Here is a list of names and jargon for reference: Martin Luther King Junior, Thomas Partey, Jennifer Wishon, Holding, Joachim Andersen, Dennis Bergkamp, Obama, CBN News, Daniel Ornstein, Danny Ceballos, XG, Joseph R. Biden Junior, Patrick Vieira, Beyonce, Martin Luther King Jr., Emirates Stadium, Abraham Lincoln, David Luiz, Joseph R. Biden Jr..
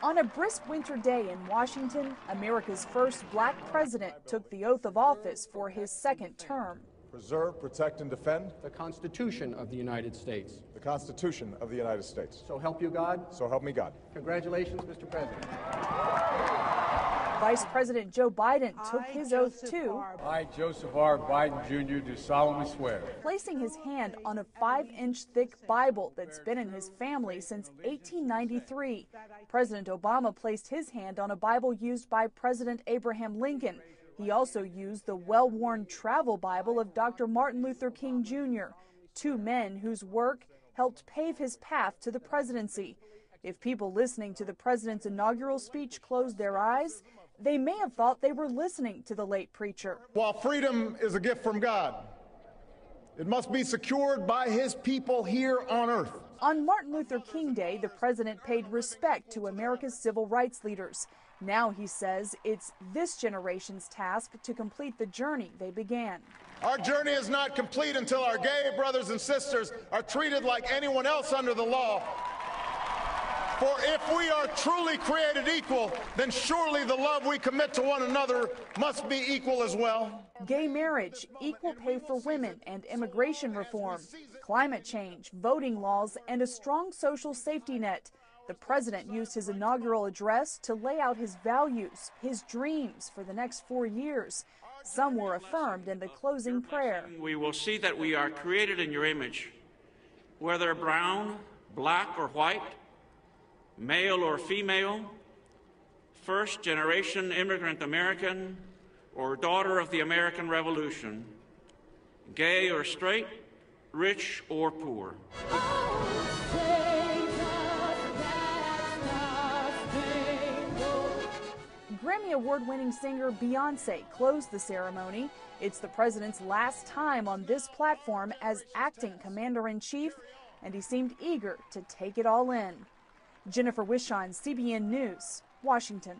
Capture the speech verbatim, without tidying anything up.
On a brisk winter day in Washington, America's first black president took the oath of office for his second term. Preserve, protect, and defend the Constitution of the United States. The Constitution of the United States. So help you God. So help me God. Congratulations, Mister President. Vice President Joe Biden took I, his Joseph oath, too. I, Joseph R. Biden Junior, do solemnly swear. Placing his hand on a five-inch thick Bible that's been in his family since eighteen ninety-three. President Obama placed his hand on a Bible used by President Abraham Lincoln. He also used the well-worn travel Bible of Doctor Martin Luther King Junior, two men whose work helped pave his path to the presidency. If people listening to the president's inaugural speech closed their eyes, they may have thought they were listening to the late preacher. While freedom is a gift from God, it must be secured by his people here on earth. On Martin Luther King Day, the president paid respect to America's civil rights leaders. Now, he says, it's this generation's task to complete the journey they began. Our journey is not complete until our gay brothers and sisters are treated like anyone else under the law. For if we are truly created equal, then surely the love we commit to one another must be equal as well. Gay marriage, equal pay for women and immigration reform, climate change, voting laws, and a strong social safety net. The president used his inaugural address to lay out his values, his dreams for the next four years. Some were affirmed in the closing prayer. We will see that we are created in your image, whether brown, black, or white, male or female, first-generation immigrant American, or daughter of the American Revolution, gay or straight, rich or poor. Grammy Award-winning singer Beyonce closed the ceremony. It's the president's last time on this platform as acting commander-in-chief, and he seemed eager to take it all in. Jennifer Wishon, C B N News, Washington.